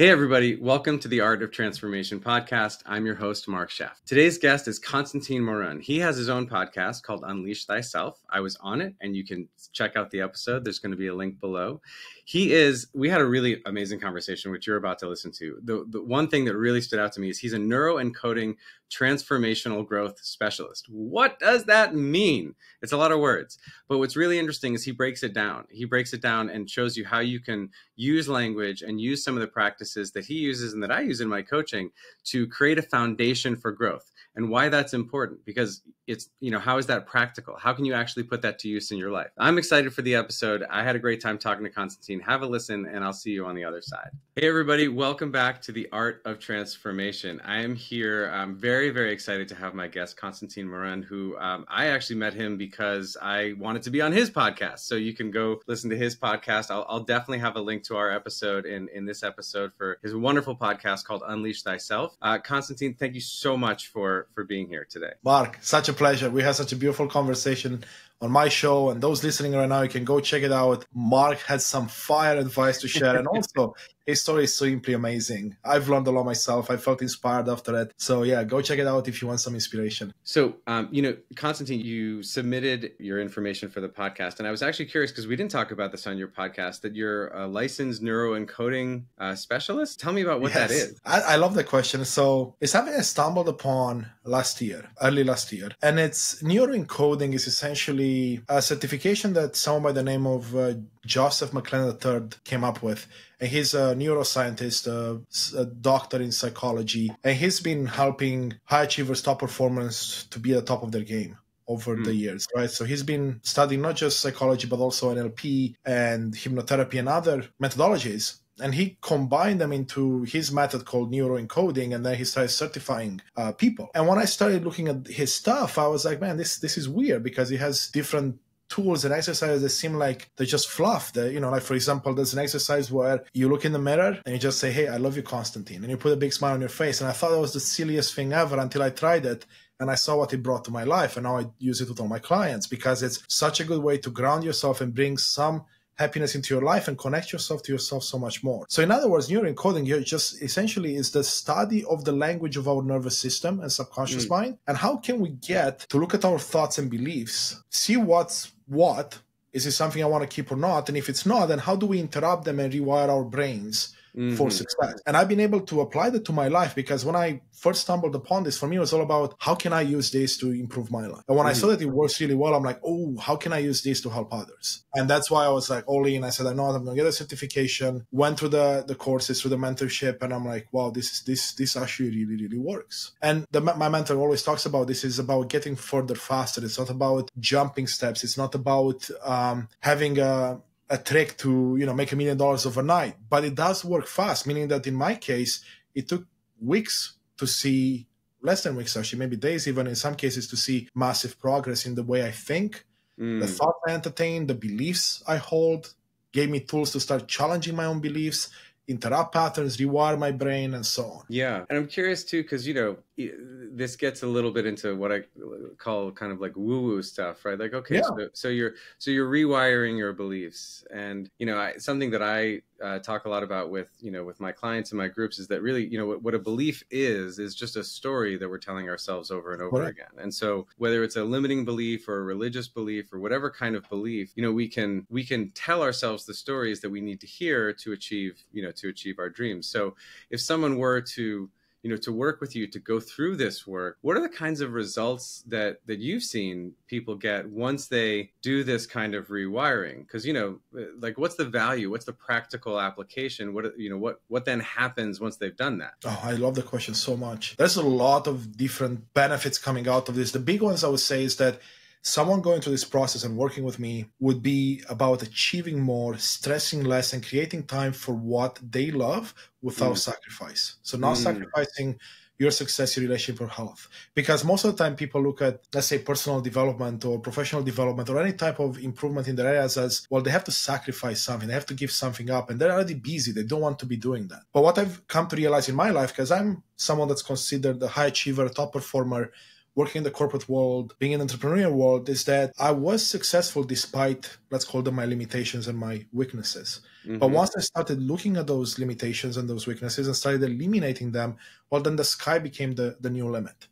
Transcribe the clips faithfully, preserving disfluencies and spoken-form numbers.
Hey everybody, welcome to the Art of Transformation podcast. I'm your host, Marc Scheff. Today's guest is Constantin Morun. He has his own podcast called Unleash Thyself. I was on it and you can check out the episode. There's going to be a link below. He is, we had a really amazing conversation, which you're about to listen to. The, the one thing that really stood out to me is he's a neuroencoding transformational growth specialist. What does that mean? It's a lot of words, but what's really interesting is he breaks it down. He breaks it down and shows you how you can use language and use some of the practices that he uses and that I use in my coaching to create a foundation for growth, and why that's important, because it's, you know, how is that practical? How can you actually put that to use in your life? I'm excited for the episode. I had a great time talking to Constantin. Have a listen and I'll see you on the other side. Hey everybody, welcome back to the Art of Transformation. I am here. I'm very, very excited to have my guest, Constantin Morun, who um, I actually met him because I wanted to be on his podcast. So you can go listen to his podcast. I'll, I'll definitely have a link to our episode in, in this episode for his wonderful podcast called Unleash Thyself. Uh, Constantin, thank you so much for, for being here today. Marc, such a pleasure. We had such a beautiful conversation on my show, and those listening right now, you can go check it out. Marc had some fire advice to share, and also his story is simply amazing. I've learned a lot myself. I felt inspired after that. So yeah, go check it out if you want some inspiration. So, um, you know, Constantin, you submitted your information for the podcast, and I was actually curious because we didn't talk about this on your podcast, that you're a licensed neuroencoding uh, specialist. Tell me about what yes. that is. I, I love that question. So it's something I stumbled upon last year, early last year, and it's neuroencoding is essentially a certification that someone by the name of uh, Joseph McLennan the third came up with. And he's a neuroscientist, a, a doctor in psychology, and he's been helping high achievers, top performers to be at the top of their game over mm. the years, right? So he's been studying not just psychology, but also N L P and hypnotherapy and other methodologies. And he combined them into his method called neuroencoding, and then he started certifying uh, people. And when I started looking at his stuff, I was like, man, this this is weird, because he has different tools and exercises that seem like they're just fluff. That, you know, like, for example, there's an exercise where you look in the mirror and you just say, hey, I love you, Constantin. And you put a big smile on your face. And I thought that was the silliest thing ever until I tried it. And I saw what it brought to my life. And now I use it with all my clients, because it's such a good way to ground yourself and bring some happiness into your life and connect yourself to yourself so much more. So in other words, neuroencoding just essentially is the study of the language of our nervous system and subconscious mm. mind. And how can we get to look at our thoughts and beliefs, see what's what, is it something I want to keep or not? And if it's not, then how do we interrupt them and rewire our brains Mm-hmm. for success? And I've been able to apply that to my life, because when I first stumbled upon this, for me, it was all about how can I use this to improve my life? And when mm-hmm. I saw that it works really well, I'm like, oh, how can I use this to help others? And that's why I was like, all in. I said, I know I'm going to get a certification, went through the, the courses, through the mentorship. And I'm like, wow, this is this this actually really, really works. And the, my mentor always talks about this is about getting further faster. It's not about jumping steps. It's not about um, having a a trick to, you know, make a million dollars overnight, but it does work fast, meaning that in my case, it took weeks to see, less than weeks actually, maybe days even in some cases, to see massive progress in the way I think, mm. the thoughts I entertain, the beliefs I hold, gave me tools to start challenging my own beliefs, interrupt patterns, rewire my brain, and so on. Yeah. And I'm curious too, because, you know, this gets a little bit into what I call kind of like woo-woo stuff, right? Like, okay, yeah. so, so you're so you're rewiring your beliefs. And, you know, I, something that I uh, talk a lot about with, you know, with my clients and my groups is that really, you know, what, what a belief is, is just a story that we're telling ourselves over and over right. again. And so whether it's a limiting belief or a religious belief or whatever kind of belief, you know, we can, we can tell ourselves the stories that we need to hear to achieve, you know, to achieve our dreams. So if someone were to, you know, to work with you, to go through this work, what are the kinds of results that that you've seen people get once they do this kind of rewiring? Because, you know, like, what's the value? What's the practical application? What, you know, what what then happens once they've done that? Oh, I love the question so much. There's a lot of different benefits coming out of this. The big ones I would say is that someone going through this process and working with me would be about achieving more, stressing less, and creating time for what they love without mm. sacrifice. So not mm. sacrificing your success, your relationship, or health. Because most of the time people look at, let's say, personal development or professional development or any type of improvement in their areas as, well, they have to sacrifice something. They have to give something up. And they're already busy. They don't want to be doing that. But what I've come to realize in my life, because I'm someone that's considered a high achiever, top performer, working in the corporate world, being in the entrepreneurial world, is that I was successful despite, let's call them, my limitations and my weaknesses. Mm-hmm. But once I started looking at those limitations and those weaknesses and started eliminating them, well, then the sky became the, the new limit.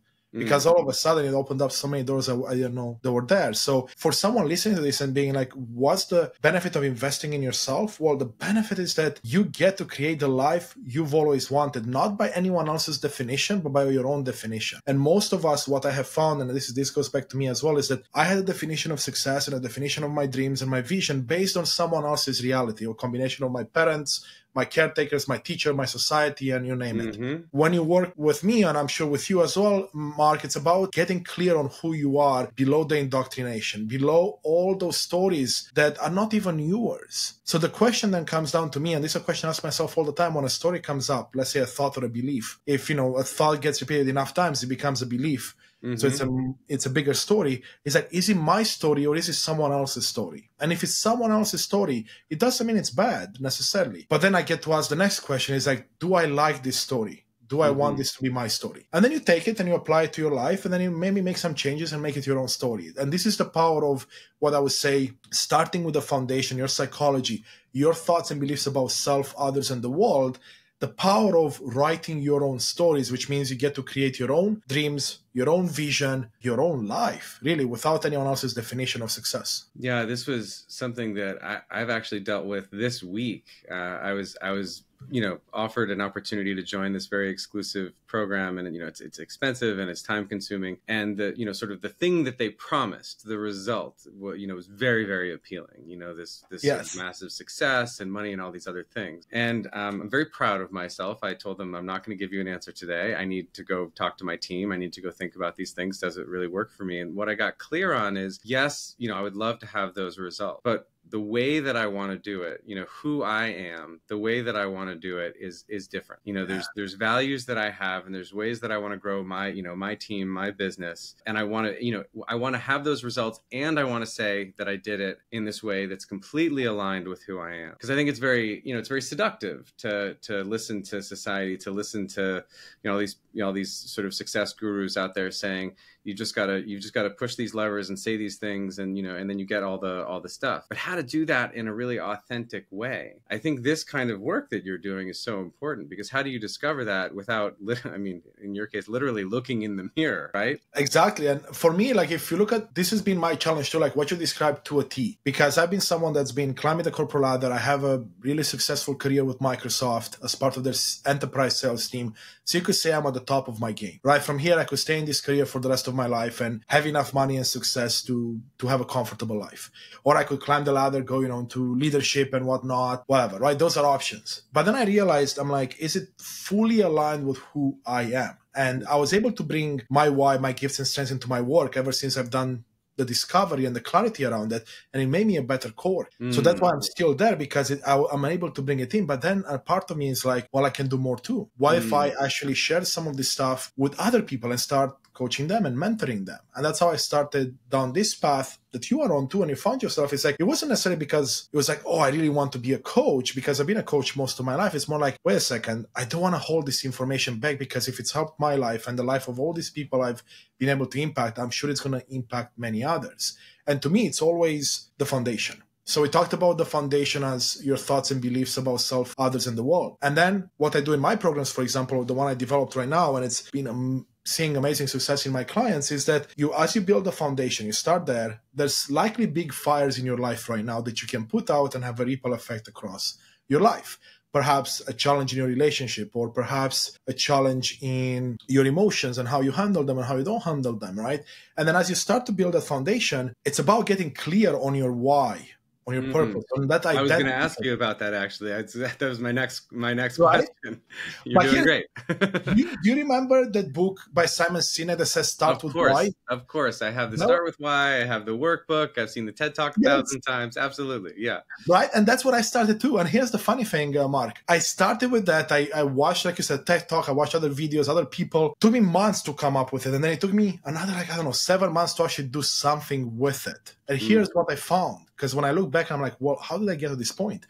Because all of a sudden it opened up so many doors I didn't know they were there. So for someone listening to this and being like, what's the benefit of investing in yourself? Well, the benefit is that you get to create the life you've always wanted, not by anyone else's definition, but by your own definition. And most of us, what I have found, and this, this goes back to me as well, is that I had a definition of success and a definition of my dreams and my vision based on someone else's reality, or combination of my parents, my caretakers, my teacher, my society, and you name it. Mm-hmm. When you work with me, and I'm sure with you as well, Marc, it's about getting clear on who you are below the indoctrination, below all those stories that are not even yours. So the question then comes down to me, and this is a question I ask myself all the time when a story comes up, let's say a thought or a belief. If, you know, a thought gets repeated enough times, it becomes a belief. Mm-hmm. So it's a, it's a bigger story. It's like, is it my story or is it someone else's story? And if it's someone else's story, it doesn't mean it's bad necessarily. But then I get to ask the next question is like, do I like this story? Do I mm-hmm. want this to be my story? And then you take it and you apply it to your life, and then you maybe make some changes and make it your own story. And this is the power of what I would say, starting with the foundation, your psychology, your thoughts and beliefs about self, others, and the world. The power of writing your own stories, which means you get to create your own dreams, your own vision, your own life, really, without anyone else's definition of success. Yeah, this was something that I, I've actually dealt with this week. Uh, I was, I was, you know, offered an opportunity to join this very exclusive program, and you know, it's it's expensive and it's time consuming, and the you know, sort of the thing that they promised, the result, you know, was very, very appealing. You know, this this yes. massive success and money and all these other things, and um, I'm very proud of myself. I told them I'm not going to give you an answer today. I need to go talk to my team. I need to go think about these things. Does it really work for me? And what I got clear on is, yes, you know, I would love to have those results, but the way that I want to do it, you know, who I am, the way that I want to do it is, is different. You know, there's, yeah. there's values that I have, and there's ways that I want to grow my, you know, my team, my business. And I want to, you know, I want to have those results. And I want to say that I did it in this way that's completely aligned with who I am. Cause I think it's very, you know, it's very seductive to, to listen to society, to listen to, you know, all these, you know, all these sort of success gurus out there saying, you just gotta, you just gotta push these levers and say these things. And, you know, and then you get all the, all the stuff, but how to do that in a really authentic way. I think this kind of work that you're doing is so important, because how do you discover that without, I mean, in your case, literally looking in the mirror, right? Exactly. And for me, like, if you look at, this has been my challenge too, like what you described to a T, because I've been someone that's been climbing the corporate ladder. I have a really successful career with Microsoft as part of their enterprise sales team. So you could say I'm at the top of my game, right? From here, I could stay in this career for the rest of my life and have enough money and success to, to have a comfortable life. Or I could climb the ladder, go, you know, into leadership and whatnot, whatever, right? Those are options. But then I realized, I'm like, is it fully aligned with who I am? And I was able to bring my why, my gifts and strengths into my work ever since I've done the discovery and the clarity around it. And it made me a better core. Mm. So that's why I'm still there, because it, I, I'm able to bring it in. But then a part of me is like, well, I can do more too. What mm. if I actually share some of this stuff with other people and start coaching them and mentoring them? And that's how I started down this path that you are on too. And you found yourself, it's like, it wasn't necessarily because it was like, oh, I really want to be a coach, because I've been a coach most of my life. It's more like, wait a second, I don't want to hold this information back, because if it's helped my life and the life of all these people I've been able to impact, I'm sure it's going to impact many others. And to me, it's always the foundation. So we talked about the foundation as your thoughts and beliefs about self, others, and the world. And then what I do in my programs, for example, the one I developed right now, and it's been a seeing amazing success in my clients, is that you, as you build the foundation, you start there, there's likely big fires in your life right now that you can put out and have a ripple effect across your life. Perhaps a challenge in your relationship, or perhaps a challenge in your emotions and how you handle them and how you don't handle them, right? And then as you start to build a foundation, it's about getting clear on your why, on your purpose, mm-hmm. on that identity. I was going to ask you about that, actually. I, that was my next, my next right? question. You're but doing here, great. do, you, do you remember that book by Simon Sinek that says Start of With course, Why? Of course. I have the no? Start With Why. I have the workbook. I've seen the TED Talk a yes. thousand times. Absolutely. Yeah. Right? And that's what I started too. And here's the funny thing, uh, Marc. I started with that. I, I watched, like you said, TED Talk. I watched other videos, other people. It took me months to come up with it. And then it took me another, like, I don't know, seven months to actually do something with it. And here's mm. what I found. Because when I look back, I'm like, well, how did I get to this point?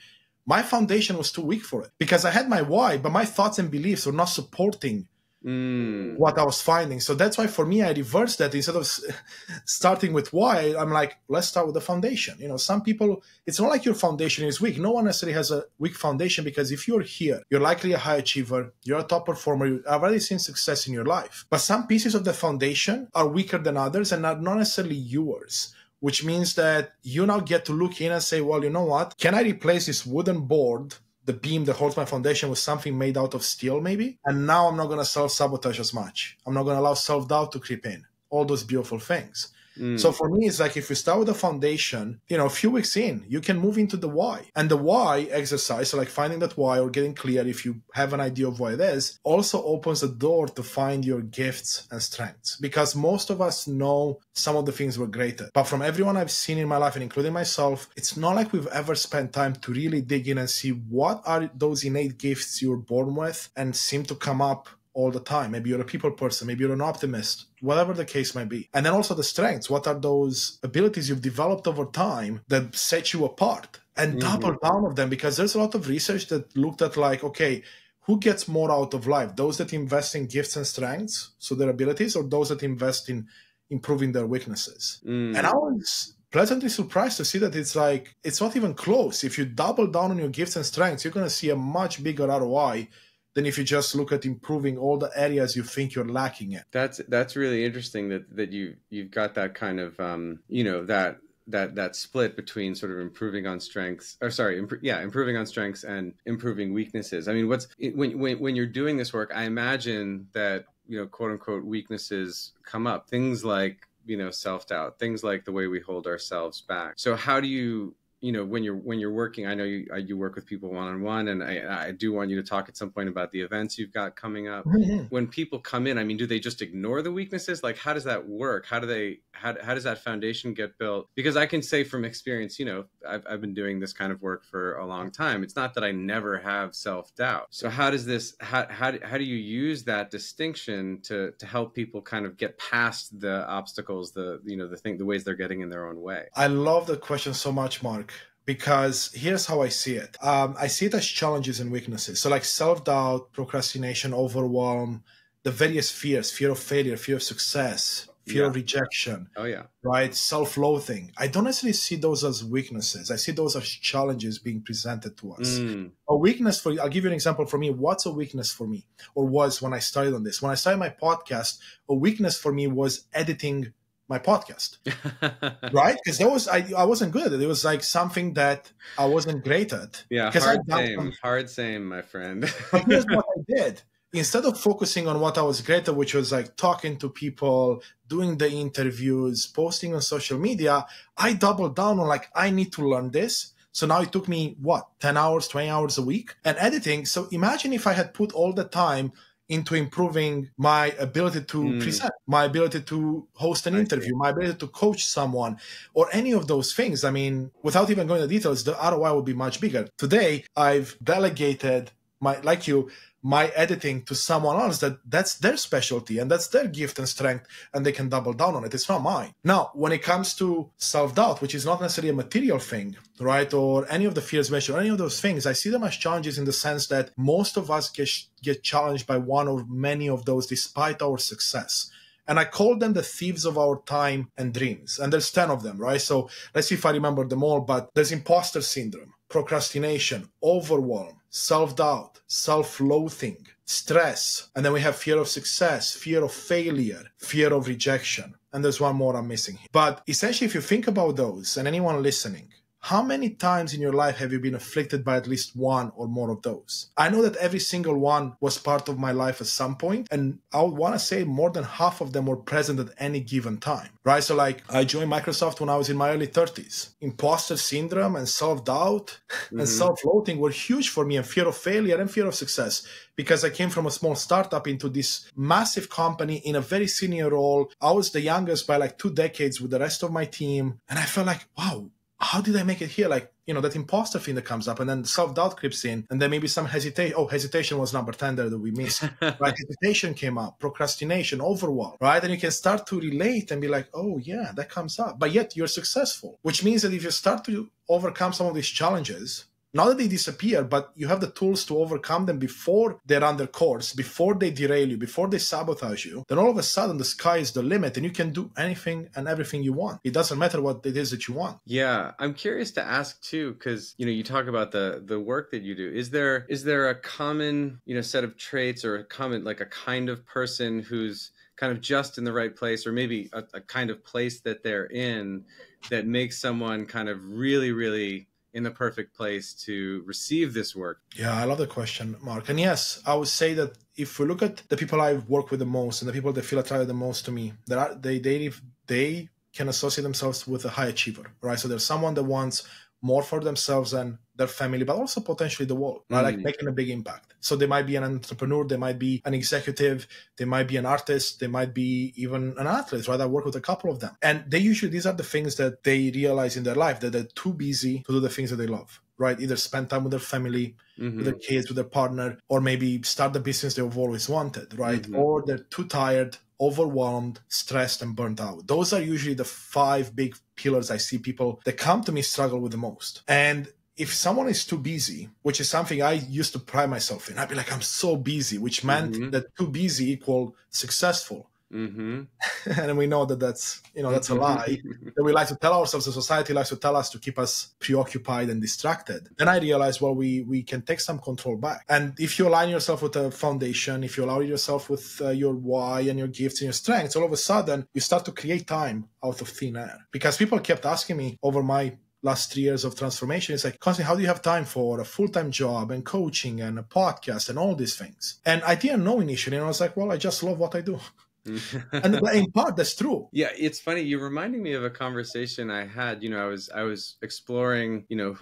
My foundation was too weak for it, because I had my why, but my thoughts and beliefs were not supporting mm. what I was finding. So that's why for me, I reversed that. Instead of starting with why, I'm like, let's start with the foundation. You know, some people, it's not like your foundation is weak. No one necessarily has a weak foundation, because if you're here, you're likely a high achiever, you're a top performer, you've already seen success in your life. But some pieces of the foundation are weaker than others and are not necessarily yours, which means that you now get to look in and say, well, you know what? Can I replace this wooden board, the beam that holds my foundation, with something made out of steel maybe? And now I'm not going to self-sabotage as much. I'm not going to allow self-doubt to creep in. All those beautiful things. Mm. So for me, it's like if you start with a foundation, you know, a few weeks in, you can move into the why. And the why exercise, so like finding that why or getting clear if you have an idea of what it is, also opens the door to find your gifts and strengths. Because most of us know some of the things we're great at. But from everyone I've seen in my life, and including myself, it's not like we've ever spent time to really dig in and see what are those innate gifts you were born with and seem to come up all the time. Maybe you're a people person, maybe you're an optimist, whatever the case might be. And then also the strengths. What are those abilities you've developed over time that set you apart? And mm-hmm. double down on them, because there's a lot of research that looked at like, okay, who gets more out of life? Those that invest in gifts and strengths, so their abilities, or those that invest in improving their weaknesses? Mm. And I was pleasantly surprised to see that it's like, it's not even close. If you double down on your gifts and strengths, you're going to see a much bigger R O I than if you just look at improving all the areas you think you're lacking in. That's that's really interesting that that you you've got that kind of um, you know, that that that split between sort of improving on strengths, or sorry, imp yeah, improving on strengths and improving weaknesses. I mean, what's it, when when when you're doing this work, I imagine that, you know, quote unquote weaknesses come up, things like, you know, self-doubt, things like the way we hold ourselves back. So how do you, you know, when you're, when you're working, I know you, you work with people one-on-one, and I, I do want you to talk at some point about the events you've got coming up. Mm-hmm. When people come in, I mean, do they just ignore the weaknesses? Like, how does that work? How do they, how, how does that foundation get built? Because I can say from experience, you know, I've, I've been doing this kind of work for a long time. It's not that I never have self-doubt. So how does this, how, how, do, how do you use that distinction to, to help people kind of get past the obstacles, the, you know, the thing, the ways they're getting in their own way? I love the question so much, Marc. Because here's how I see it. Um, I see it as challenges and weaknesses. So like self-doubt, procrastination, overwhelm, the various fears, fear of failure, fear of success, fear yeah. of rejection. Oh, yeah. Right? Self-loathing. I don't necessarily see those as weaknesses. I see those as challenges being presented to us. Mm. A weakness for you, I'll give you an example for me. What's a weakness for me? Or was when I started on this. When I started my podcast, a weakness for me was editing my podcast, right? Because that was, I, I wasn't good at it. It was like something that I wasn't great at. Yeah, hard same, hard same, my friend. But here's what I did. Instead of focusing on what I was great at, which was like talking to people, doing the interviews, posting on social media, I doubled down on like, I need to learn this. So now it took me, what, ten hours, twenty hours a week? And editing, so imagine if I had put all the time into improving my ability to mm. present, my ability to host an I interview, see. my ability to coach someone, or any of those things. I mean, without even going into details, the R O I would be much bigger. Today, I've delegated my, like you, my editing to someone else that that's their specialty and that's their gift and strength, and they can double down on it. It's not mine. Now, when it comes to self-doubt, which is not necessarily a material thing, right? Or any of the fears mentioned, any of those things, I see them as challenges in the sense that most of us get, get challenged by one or many of those despite our success. And I call them the thieves of our time and dreams. And there's ten of them, right? So let's see if I remember them all, but there's imposter syndrome, procrastination, overwhelm, self-doubt, self-loathing, stress. And then we have fear of success, fear of failure, fear of rejection. And there's one more I'm missing here. But essentially, if you think about those, and anyone listening, how many times in your life have you been afflicted by at least one or more of those? I know that every single one was part of my life at some point, and I would want to say more than half of them were present at any given time, right? So like I joined Microsoft when I was in my early thirties. Imposter syndrome and self-doubt mm-hmm. and self-loathing were huge for me, and fear of failure and fear of success, because I came from a small startup into this massive company in a very senior role. I was the youngest by like two decades with the rest of my team, and I felt like, wow, how did I make it here? Like, you know, that imposter thing that comes up, and then self-doubt creeps in, and then maybe some hesitation. Oh, hesitation was number ten there that we missed. Right? Hesitation came up, procrastination, overwhelm, right? And you can start to relate and be like, oh, yeah, that comes up. But yet you're successful, which means that if you start to overcome some of these challenges, Not that they disappear, but you have the tools to overcome them before they're under course, before they derail you, before they sabotage you. Then all of a sudden the sky is the limit and you can do anything and everything you want. It doesn't matter what it is that you want. Yeah. I'm curious to ask too, because, you know, you talk about the, the work that you do. Is there, is there a common, you know, set of traits or a common, like a kind of person who's kind of just in the right place, or maybe a, a kind of place that they're in that makes someone kind of really, really in the perfect place to receive this work? Yeah, I love the question, Mark. And yes, I would say that if we look at the people I've worked with the most and the people that feel attracted the most to me, there are, they, they, they can associate themselves with a high achiever, right? So there's someone that wants more for themselves and their family, but also potentially the world, right? Mm. Like making a big impact. So they might be an entrepreneur, they might be an executive, they might be an artist, they might be even an athlete, right? I work with a couple of them. And they usually, these are the things that they realize in their life, that they're too busy to do the things that they love, right? Either spend time with their family, mm-hmm. with their kids, with their partner, or maybe start the business they've always wanted, right? Mm-hmm. Or they're too tired, overwhelmed, stressed, and burnt out. Those are usually the five big pillars I see people that come to me struggle with the most. And if someone is too busy, which is something I used to pride myself in, I'd be like, I'm so busy, which meant mm-hmm. that too busy equaled successful. Mm-hmm. And we know that that's, you know, that's a lie that we like to tell ourselves, the society likes to tell us to keep us preoccupied and distracted. Then I realized, well, we, we can take some control back. And if you align yourself with a foundation, if you allow yourself with uh, your why and your gifts and your strengths, all of a sudden you start to create time out of thin air. Because people kept asking me over my last three years of transformation, it's like, constantly, how do you have time for a full-time job and coaching and a podcast and all these things? And I didn't know initially. And I was like, well, I just love what I do. And in part, that's true. Yeah, it's funny. You're reminding me of a conversation I had. You know, I was I was exploring, you know,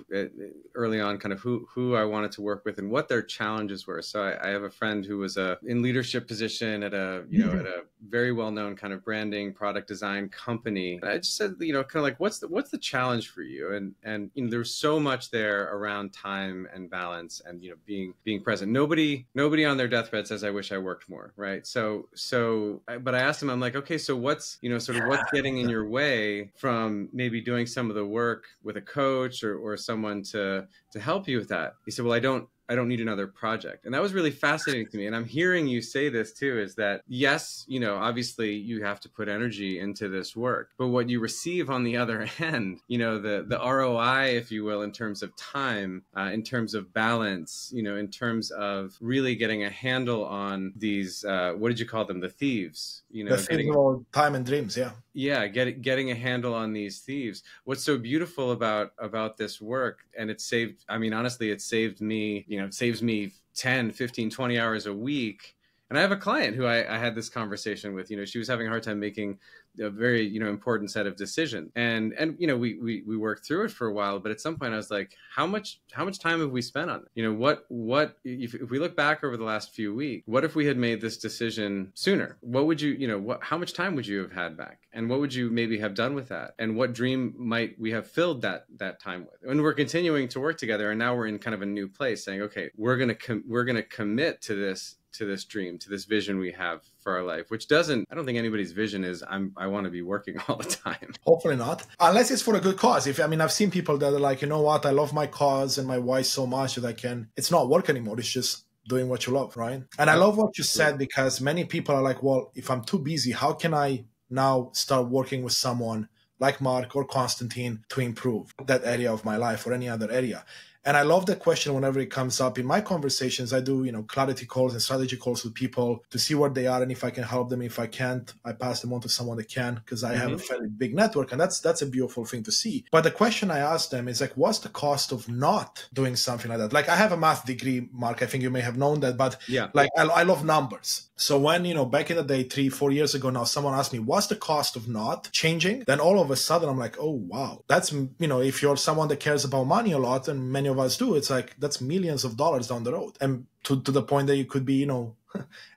early on, kind of who who I wanted to work with and what their challenges were. So I, I have a friend who was a in leadership position at a you know at a very well known kind of branding product design company. And I just said, you know, kind of like, what's the what's the challenge for you? And and you know, there's so much there around time and balance and you know being being present. Nobody nobody on their deathbed says, I wish I worked more, right? So so. I, But I asked him, I'm like, okay, so what's, you know, sort of what's getting in your way from maybe doing some of the work with a coach or, or someone to, to help you with that? He said, well, I don't, I don't need another project. And that was really fascinating to me. And I'm hearing you say this too, is that yes, you know, obviously you have to put energy into this work, but what you receive on the other end, you know, the, the R O I, if you will, in terms of time, uh, in terms of balance, you know, in terms of really getting a handle on these, uh, what did you call them? The thieves, you know, the getting, time and dreams. Yeah. Yeah. Get, getting a handle on these thieves. What's so beautiful about, about this work, and it saved, I mean, honestly, it saved me, you You know, it saves me ten, fifteen, twenty hours a week. And I have a client who I, I had this conversation with, you know, she was having a hard time making a very, you know, important set of decisions. And, and, you know, we, we, we worked through it for a while, but at some point I was like, how much, how much time have we spent on it? You know, what, what, if, if we look back over the last few weeks, what if we had made this decision sooner? What would you, you know, what, how much time would you have had back? And what would you maybe have done with that? And what dream might we have filled that that time with? And we're continuing to work together, and now we're in kind of a new place, saying, okay, we're gonna com we're gonna commit to this to this dream, to this vision we have for our life, which doesn't. I don't think anybody's vision is I'm I want to be working all the time. Hopefully not, unless it's for a good cause. If I mean, I've seen people that are like, you know what, I love my cause and my why so much that I can. It's not work anymore. It's just doing what you love, right? And I love what you said, because many people are like, well, if I'm too busy, how can I now start working with someone like Marc or Constantin to improve that area of my life or any other area? And I love that question whenever it comes up. In my conversations, I do, you know, clarity calls and strategy calls with people to see where they are and if I can help them. If I can't, I pass them on to someone that can, because I mm-hmm. have a fairly big network, and that's that's a beautiful thing to see. But the question I ask them is like, what's the cost of not doing something like that? Like, I have a math degree, Mark. I think you may have known that, but yeah, like I, I love numbers. So when, you know, back in the day, three, four years ago now, someone asked me, what's the cost of not changing? Then all of a sudden, I'm like, oh, wow. That's, you know, if you're someone that cares about money a lot, and many of us do, it's like, that's millions of dollars down the road. And to, to the point that you could be, you know,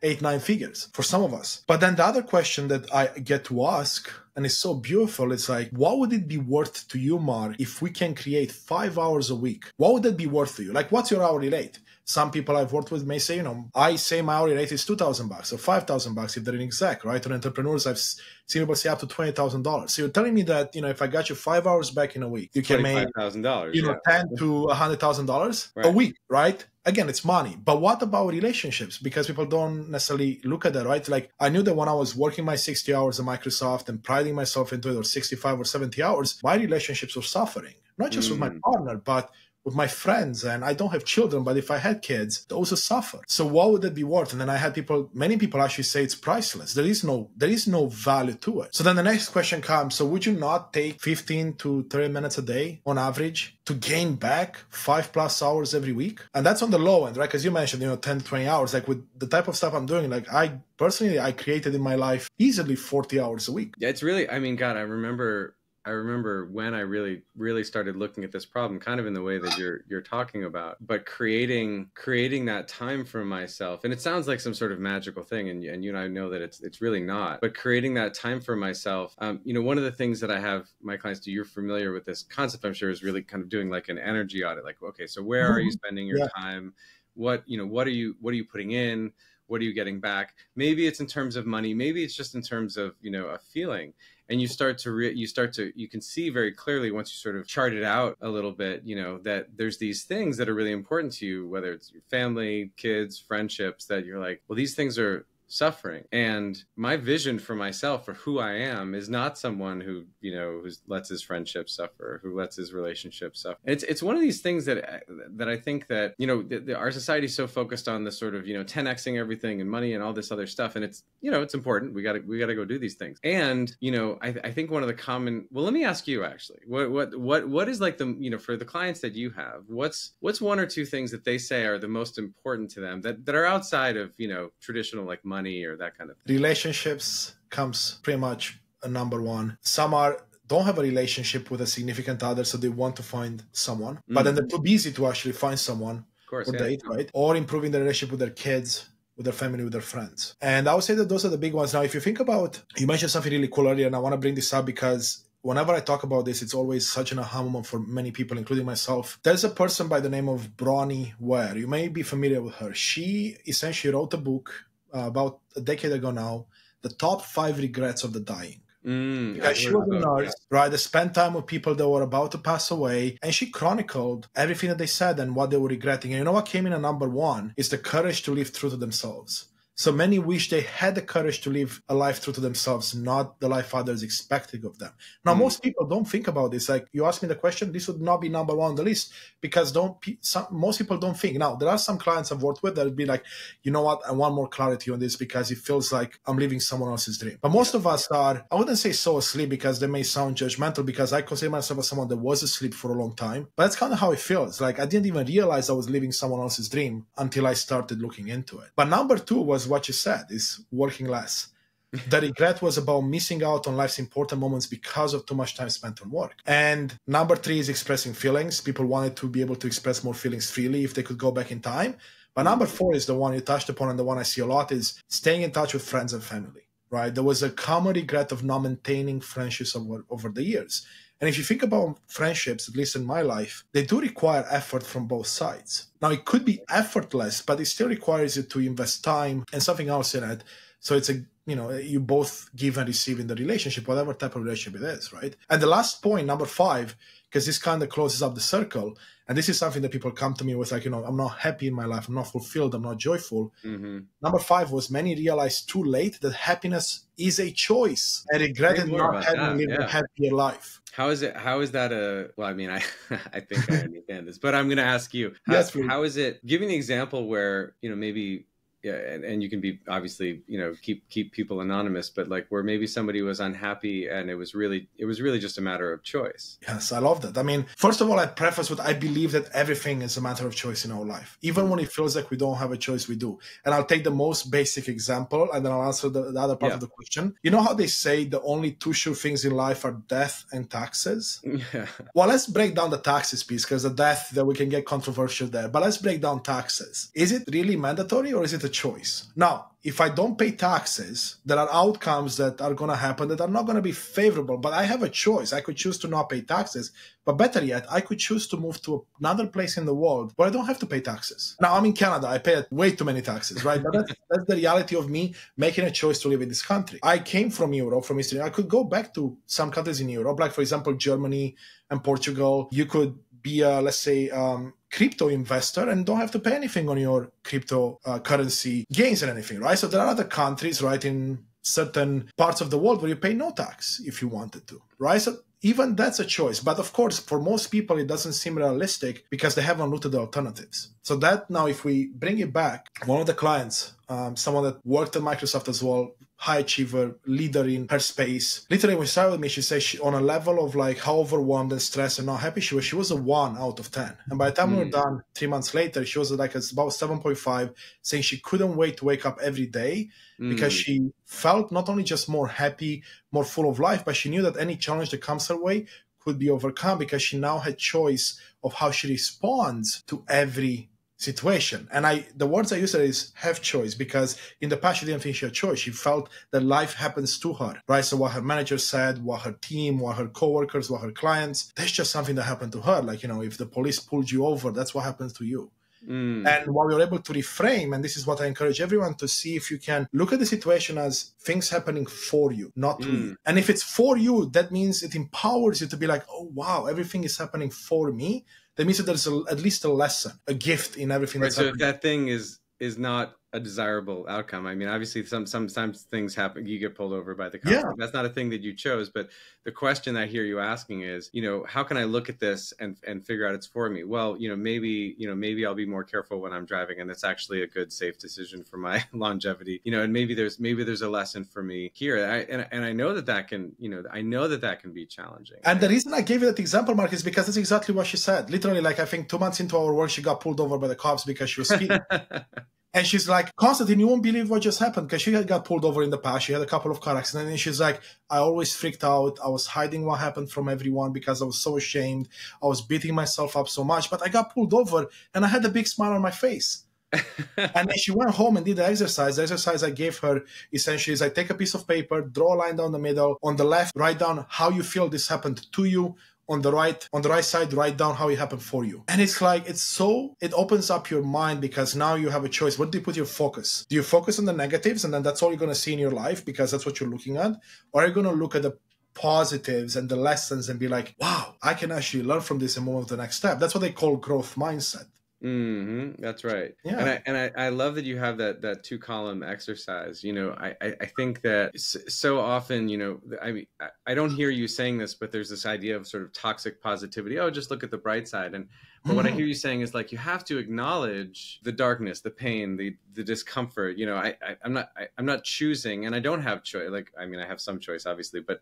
eight, nine figures for some of us. But then the other question that I get to ask, and it's so beautiful, it's like, what would it be worth to you, Marc, if we can create five hours a week? What would that be worth to you? Like, what's your hourly rate? some people I've worked with may say, you know, I say my hourly rate is two thousand bucks or five thousand bucks if they're in exec, right? Or entrepreneurs, I've seen people say up to twenty thousand dollars. So you're telling me that, you know, if I got you five hours back in a week, you can make, twenty-five thousand dollars, you know, yeah. ten to one hundred thousand dollars right. a week, right? Again, it's money. But what about relationships? Because people don't necessarily look at that, right? Like, I knew that when I was working my sixty hours at Microsoft and priding myself into it, or sixty-five or seventy hours, my relationships were suffering, not just mm. with my partner, but with my friends. And I don't have children, but if I had kids, they also suffer. So what would that be worth? And then I had people, many people actually say it's priceless. There is no, there is no value to it. So then the next question comes, so would you not take fifteen to thirty minutes a day on average to gain back five plus hours every week? And that's on the low end, right? Because you mentioned, you know, ten, twenty hours, like with the type of stuff I'm doing, like I personally, I created in my life easily forty hours a week. Yeah, it's really, I mean, God, I remember I remember when I really, really started looking at this problem, kind of in the way that you're you're talking about, but creating creating that time for myself. And it sounds like some sort of magical thing, and, and you and I know that it's it's really not. But creating that time for myself, um, you know, one of the things that I have my clients do, you're familiar with this concept, I'm sure, is really kind of doing like an energy audit. Like, okay, so where mm-hmm. are you spending your yeah. time? What, you know, what are you what are you putting in? What are you getting back? Maybe it's in terms of money. Maybe it's just in terms of, you know, a feeling. And you start to, re you start to, you can see very clearly once you sort of chart it out a little bit, you know, that there's these things that are really important to you, whether it's your family, kids, friendships, that you're like, well, these things are suffering. And my vision for myself, for who I am, is not someone who, you know, who lets his friendships suffer, who lets his relationships suffer. And it's, it's one of these things that, that I think that, you know, the, the, our society is so focused on this sort of, you know, ten X-ing everything and money and all this other stuff. And it's, you know, it's important. We gotta, we gotta go do these things. And, you know, I, I think one of the common, well, let me ask you actually, what, what, what, what is like the, you know, for the clients that you have, what's, what's one or two things that they say are the most important to them that, that are outside of, you know, traditional like money, money or that kind of thing? Relationships comes pretty much a number one. Some are don't have a relationship with a significant other, so they want to find someone, mm-hmm. but then they're too busy to actually find someone, of course, or yeah. date, right? Or improving their relationship with their kids, with their family, with their friends. And I would say that those are the big ones. Now, if you think about, you mentioned something really cool earlier, and I want to bring this up because whenever I talk about this, it's always such an aha moment for many people, including myself. There's a person by the name of Bronnie Ware. You may be familiar with her. She essentially wrote a book Uh, about a decade ago now, the top five regrets of the dying. Mm, because she was a nurse, yeah. right? They spent time with people that were about to pass away, and she chronicled everything that they said and what they were regretting. And you know what came in at number one? It's the courage to live true to themselves. So many wish they had the courage to live a life true to themselves, not the life others expected of them. Now, mm. most people don't think about this. Like, you ask me the question, this would not be number one on the list because don't some, most people don't think. Now, there are some clients I've worked with that would be like, you know what, I want more clarity on this because it feels like I'm living someone else's dream. But most of us are, I wouldn't say so asleep because they may sound judgmental because I consider myself as someone that was asleep for a long time. But that's kind of how it feels. Like, I didn't even realize I was living someone else's dream until I started looking into it. But number two was what you said, is working less. The regret was about missing out on life's important moments because of too much time spent on work. And number three is expressing feelings. People wanted to be able to express more feelings freely if they could go back in time. But number four is the one you touched upon, and the one I see a lot is staying in touch with friends and family, right? There was a common regret of not maintaining friendships over, over the years. And if you think about friendships, at least in my life, they do require effort from both sides. Now, it could be effortless, but it still requires you to invest time and something else in it. So it's a, you know, you both give and receive in the relationship, whatever type of relationship it is, right? And the last point, number five, because this kind of closes up the circle, and this is something that people come to me with, like, you know, I'm not happy in my life, I'm not fulfilled, I'm not joyful. Mm-hmm. Number five was many realize too late that happiness is a choice and regretted not having lived yeah. a happier life. How is it? How is that a? Well, I mean, I I think I understand this, but I'm going to ask you. How, yes, how is it? Give me an example where, you know, maybe. Yeah, and, and you can be obviously, you know, keep keep people anonymous, but like where maybe somebody was unhappy and it was really it was really just a matter of choice. Yes, I love that. I mean, first of all, I preface with I believe that everything is a matter of choice in our life, even when it feels like we don't have a choice, we do. And I'll take the most basic example, and then I'll answer the, the other part yeah. of the question. You know how they say the only two sure things in life are death and taxes? Yeah. Well, let's break down the taxes piece because the death that we can get controversial there. But let's break down taxes. Is it really mandatory or is it a a choice. Now, if I don't pay taxes, there are outcomes that are going to happen that are not going to be favorable, but I have a choice. I could choose to not pay taxes, but better yet, I could choose to move to another place in the world where I don't have to pay taxes. Now, I'm in Canada. I pay way too many taxes, right? But that's, that's the reality of me making a choice to live in this country. I came from Europe, from Eastern Europe. I could go back to some countries in Europe, like, for example, Germany and Portugal. You could be, a, let's say, um, crypto investor and don't have to pay anything on your crypto uh, currency gains or anything, right? So there are other countries, right, in certain parts of the world where you pay no tax if you wanted to, right? So even that's a choice. But of course, for most people, it doesn't seem realistic because they haven't looked at the alternatives. So that now, if we bring it back, one of the clients, um, someone that worked at Microsoft as well, high achiever, leader in her space. Literally, when she started with me, she said she, on a level of like how overwhelmed and stressed and not happy she was, she was a one out of ten. And by the time mm. we were done, three months later, she was like about seven point five, saying she couldn't wait to wake up every day mm. because she felt not only just more happy, more full of life, but she knew that any challenge that comes her way could be overcome because she now had choice of how she responds to every situation. And I, the words I use there is have choice, because in the past she didn't think she had choice. She felt that life happens to her, right? So what her manager said, what her team, what her coworkers, what her clients, that's just something that happened to her. Like, you know, if the police pulled you over, that's what happens to you. Mm. And while you're able to reframe, and this is what I encourage everyone to see, if you can look at the situation as things happening for you, not to mm. you. And if it's for you, that means it empowers you to be like, oh, wow, everything is happening for me. That means that there's a, at least a lesson, a gift in everything. Right, that's so happening. If that thing is is not a desirable outcome. I mean, obviously, some sometimes things happen. You get pulled over by the car. Yeah. That's not a thing that you chose. But the question I hear you asking is, you know, how can I look at this and and figure out it's for me? Well, you know, maybe you know maybe I'll be more careful when I'm driving, and that's actually a good, safe decision for my longevity. You know, and maybe there's maybe there's a lesson for me here. I, and and I know that that can you know I know that that can be challenging. And the reason I gave you that example, Mark, is because that's exactly what she said. Literally, like I think two months into our work, she got pulled over by the cops because she was speeding. And she's like, Constantin, you won't believe what just happened. Because she had got pulled over in the past. She had a couple of car accidents. And she's like, I always freaked out. I was hiding what happened from everyone because I was so ashamed. I was beating myself up so much. But I got pulled over and I had a big smile on my face. And then she went home and did the exercise. The exercise I gave her essentially is I take a piece of paper, draw a line down the middle. On the left, write down how you feel this happened to you. On the right, on the right side, write down how it happened for you. And it's like, it's so, it opens up your mind because now you have a choice. What do you put your focus? Do you focus on the negatives and then that's all you're going to see in your life because that's what you're looking at? Or are you going to look at the positives and the lessons and be like, wow, I can actually learn from this and move on to the next step? That's what they call growth mindset. Mm-hmm. That's right. Yeah. And I, and I, I love that you have that, that two column exercise. You know, I, I, I think that so often, you know, I mean, I don't hear you saying this, but there's this idea of sort of toxic positivity. Oh, just look at the bright side. And but what I hear you saying is like, you have to acknowledge the darkness, the pain, the, the discomfort. You know, I, I I'm not, I, I'm not choosing, and I don't have choice. Like, I mean, I have some choice, obviously, but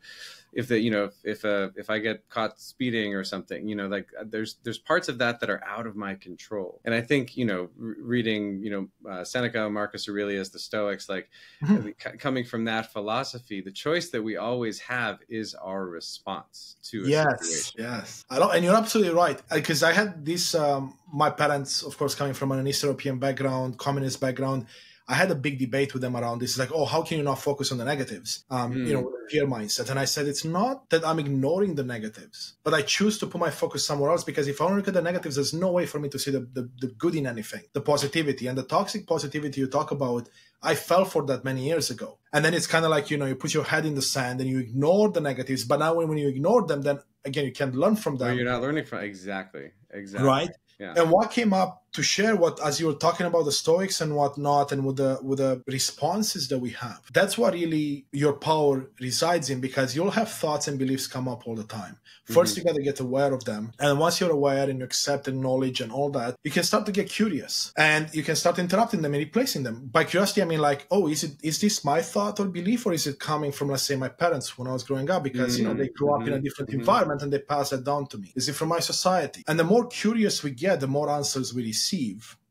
if the, you know, if, uh, if I get caught speeding or something, you know, like there's, there's parts of that that are out of my control. And I think, you know, reading, you know, uh, Seneca, Marcus Aurelius, the Stoics, like mm-hmm. coming from that philosophy, the choice that we always have is our response to a yes, situation. Yes. I don't, and you're absolutely right. Because I had This, um, my parents, of course, coming from an East European background, communist background, I had a big debate with them around this. It's like, oh, how can you not focus on the negatives? Um, mm. You know, with a fear mindset. And I said, it's not that I'm ignoring the negatives, but I choose to put my focus somewhere else because if I only look at the negatives, there's no way for me to see the, the, the good in anything, the positivity. And the toxic positivity you talk about, I fell for that many years ago. And then it's kind of like, you know, you put your head in the sand and you ignore the negatives. But now when you ignore them, then again, you can't learn from them. Well, you're not learning from exactly. Exactly. Right. Yeah. And what came up to share what, as you were talking about the Stoics and whatnot, and with the with the responses that we have, that's what really your power resides in, because you'll have thoughts and beliefs come up all the time. First, mm-hmm. you got to get aware of them. And once you're aware and you accept the knowledge and all that, you can start to get curious and you can start interrupting them and replacing them. By curiosity, I mean like, oh, is it is this my thought or belief, or is it coming from, let's say, my parents when I was growing up? Because, mm-hmm. you know, they grew up mm-hmm. in a different mm-hmm. environment and they passed that down to me. Is it from my society? And the more curious we get, the more answers we receive.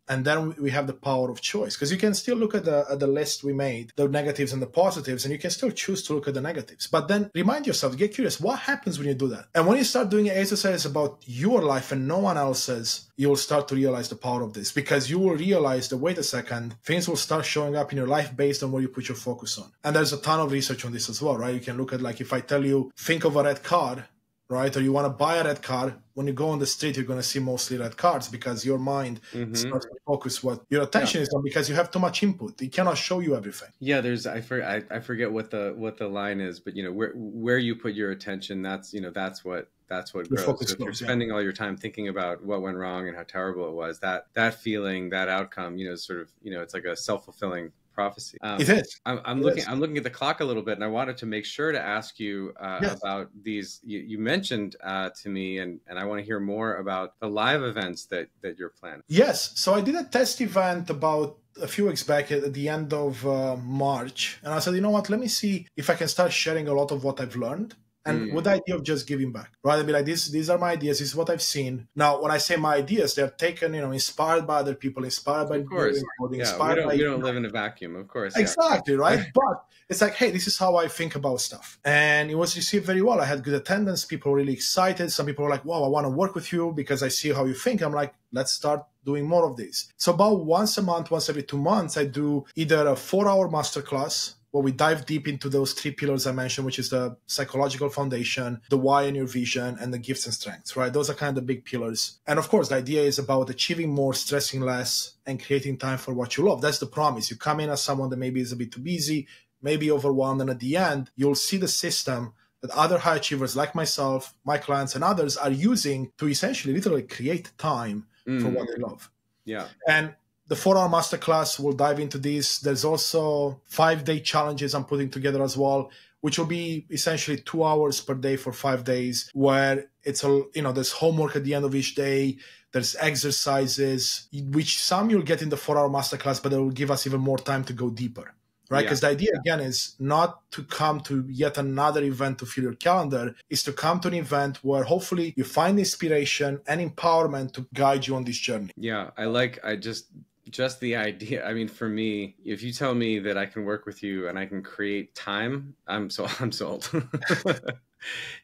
And then we have the power of choice, because you can still look at the, at the list we made, the negatives and the positives, and you can still choose to look at the negatives. But then remind yourself, get curious, what happens when you do that? And when you start doing exercises about your life and no one else's, you'll start to realize the power of this, because you will realize that, wait a second, things will start showing up in your life based on where you put your focus on. And there's a ton of research on this as well, right? You can look at, like, if I tell you, think of a red card, right? Or you want to buy a red card. When you go on the street, you're going to see mostly red cards, because your mind mm-hmm. starts to focus what your attention yeah. is on, because you have too much input. It cannot show you everything. Yeah, there's I, for, I, I forget what the what the line is, but you know where where you put your attention, that's you know that's what that's what grows. So if you're spending yeah. all your time thinking about what went wrong and how terrible it was, that that feeling, that outcome, you know, sort of you know, it's like a self-fulfilling prophecy. Um, it is. I'm, I'm it looking. Is. I'm looking at the clock a little bit, and I wanted to make sure to ask you uh, yes. about these. You, you mentioned uh, to me, and and I want to hear more about the live events that that you're planning. Yes. So I did a test event about a few weeks back at the end of uh, March, and I said, you know what? Let me see if I can start sharing a lot of what I've learned. And with the idea of just giving back, right? I'd be like, this, these are my ideas. This is what I've seen. Now, when I say my ideas, they're taken, you know, inspired by other people, inspired by... Of course. People, yeah, inspired we don't, by, we don't you know, live in a vacuum, of course. Exactly, yeah. right? But it's like, hey, this is how I think about stuff. And it was received very well. I had good attendance. People were really excited. Some people were like, wow, I want to work with you because I see how you think. I'm like, let's start doing more of these. So about once a month, once every two months, I do either a four-hour masterclass, where we dive deep into those three pillars I mentioned, which is the psychological foundation, the why and your vision, and the gifts and strengths, right? Those are kind of the big pillars. And of course, the idea is about achieving more, stressing less, and creating time for what you love. That's the promise. You come in as someone that maybe is a bit too busy, maybe overwhelmed, and at the end, you'll see the system that other high achievers like myself, my clients, and others are using to essentially literally create time mm. for what they love. Yeah. And the four-hour masterclass, we'll dive into this. There's also five-day challenges I'm putting together as well, which will be essentially two hours per day for five days, where it's a, you know, there's homework at the end of each day. There's exercises, which some you'll get in the four-hour masterclass, but it will give us even more time to go deeper, right? Because yeah. the idea, yeah. again, is not to come to yet another event to fill your calendar. It's to come to an event where hopefully you find inspiration and empowerment to guide you on this journey. Yeah, I like, I just... Just the idea. I mean, for me, if you tell me that I can work with you and I can create time, I'm so I'm sold.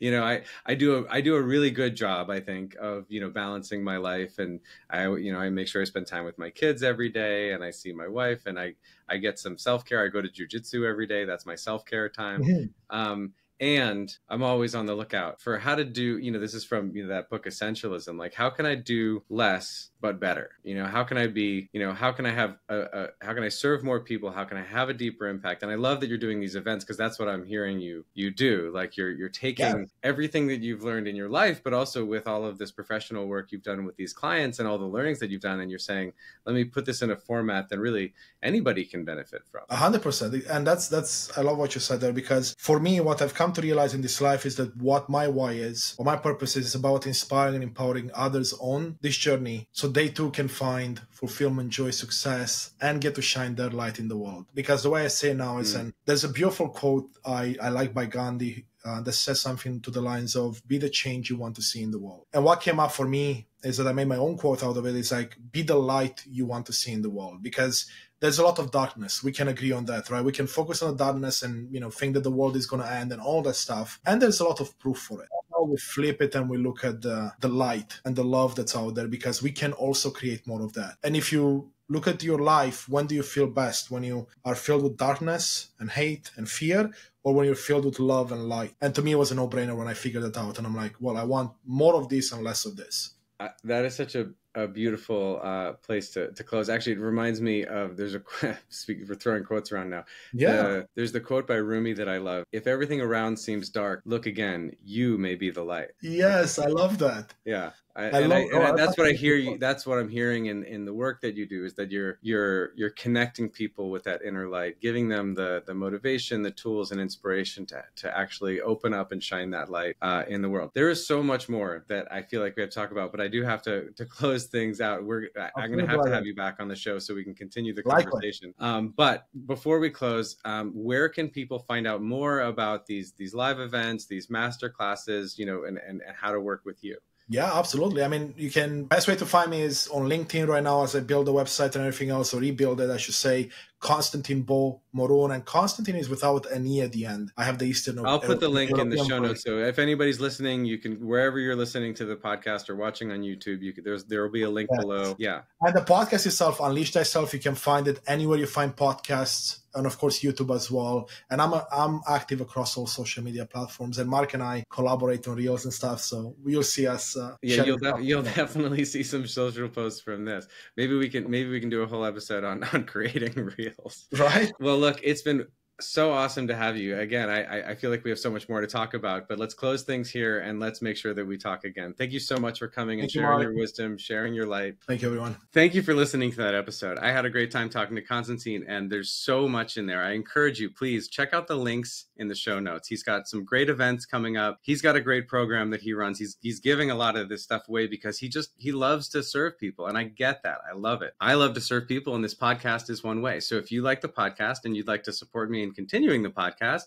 You know, I, I do a, I do a really good job, I think, of, you know, balancing my life. And I, you know, I make sure I spend time with my kids every day, and I see my wife, and I, I get some self-care. I go to jujitsu every day. That's my self-care time. Mm-hmm. Um, And I'm always on the lookout for how to do, you know, this is from you know, that book, Essentialism, like, how can I do less, but better? You know, how can I be, you know, how can I have, a, a, how can I serve more people? How can I have a deeper impact? And I love that you're doing these events, because that's what I'm hearing you, you do. Like you're, you're taking yeah. everything that you've learned in your life, but also with all of this professional work you've done with these clients and all the learnings that you've done. And you're saying, let me put this in a format that really anybody can benefit from. A hundred percent. And that's, that's, I love what you said there, because for me, what I've come to realize in this life is that what my why is, or my purpose is, is about inspiring and empowering others on this journey, so they too can find fulfillment, joy, success, and get to shine their light in the world. Because the way I say it now is, mm. and there's a beautiful quote I, I like by Gandhi uh, that says something to the lines of, be the change you want to see in the world. And what came up for me is that I made my own quote out of it. It's like, be the light you want to see in the world, because there's a lot of darkness. We can agree on that, right? We can focus on the darkness and, you know, think that the world is going to end and all that stuff. And there's a lot of proof for it. Now we flip it and we look at the, the light and the love that's out there, because we can also create more of that. And if you look at your life, when do you feel best? When you are filled with darkness and hate and fear, or when you're filled with love and light? And to me, it was a no-brainer when I figured that out. And I'm like, well, I want more of this and less of this. Uh, that is such a a beautiful uh, place to, to close. Actually, it reminds me of, there's a, speaking, we're throwing quotes around now. Yeah. Uh, there's the quote by Rumi that I love. If everything around seems dark, look again, you may be the light. Yes, I love that. Yeah. I, I and, I, and I, that's what I hear you. That's what I'm hearing in, in the work that you do, is that you're you're you're connecting people with that inner light, giving them the the motivation, the tools, and inspiration to to actually open up and shine that light uh, in the world. There is so much more that I feel like we have to talk about, but I do have to to close things out. We're I, I'm going to have to have you back on the show so we can continue the conversation. Um, but before we close, um, where can people find out more about these these live events, these master classes, you know, and and, and how to work with you? Yeah, absolutely. I mean, you can, best way to find me is on LinkedIn right now as I build the website and everything else, or rebuild it, I should say, Constantin Bo Morun. And Constantin is without an E at the end. I have the Eastern. I'll put the link in the show notes. So if anybody's listening, you can, wherever you're listening to the podcast or watching on YouTube, you can, there's, there will be a link below. Yeah. And the podcast itself, Unleash Thyself, you can find it anywhere you find podcasts, and of course, YouTube as well. And I'm, a, I'm active across all social media platforms, and Mark and I collaborate on reels and stuff. So you'll see us. Uh, yeah, you'll, def you'll definitely see some social posts from this. Maybe we can, maybe we can do a whole episode on, on creating reels. Right. Well, look, it's been so awesome to have you again. I, I feel like we have so much more to talk about, but let's close things here and let's make sure that we talk again. Thank you so much for coming and sharing your wisdom, sharing your light. Thank you, everyone. Thank you for listening to that episode. I had a great time talking to Constantin, and there's so much in there. I encourage you, please check out the links in the show notes. He's got some great events coming up. He's got a great program that he runs. He's, he's giving a lot of this stuff away because he just, he loves to serve people. And I get that. I love it. I love to serve people, and this podcast is one way. So if you like the podcast and you'd like to support me in continuing the podcast,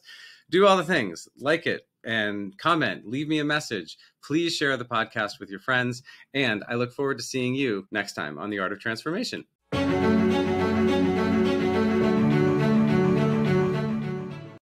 do all the things, like it and comment, leave me a message, please share the podcast with your friends. And I look forward to seeing you next time on The Art of Transformation.